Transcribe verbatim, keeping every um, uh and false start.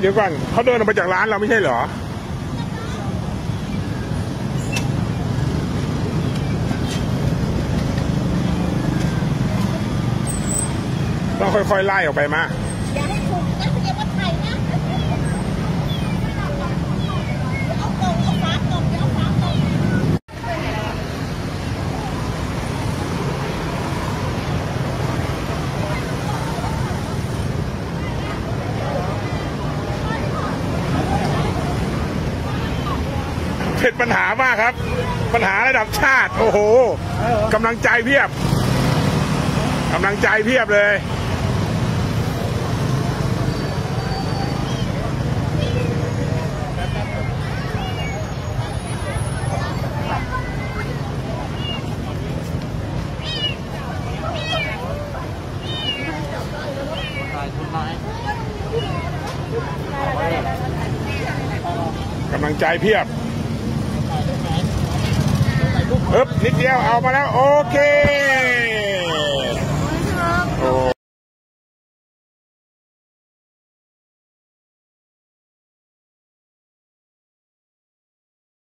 เดี๋ยวก่อนเขาเดินออกมาจากร้านเราไม่ใช่เหรอต้องค่อยๆไล่ออกไปมาอย่าให้ถูกนะเดี๋ยวว่าไทยนะเอาตรงเอาฟ้าตรงเดี๋ยวฟ้าตรงเป็นปัญหามากครับปัญหาระดับชาติโอ้โหกำลังใจเพียบกำลังใจเพียบเลยกำลังใจเพียบเอ๊บนิดเดียวเอามาแล้วโอเค